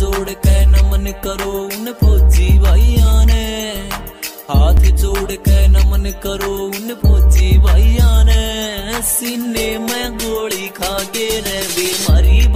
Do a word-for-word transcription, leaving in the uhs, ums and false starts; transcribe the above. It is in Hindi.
जोड़ के नमन करो उन फौजी भाइयों ने, हाथ जोड़ के नमन करो उन फौजी भाइयों ने। सीने में गोली खा के रह बीमारी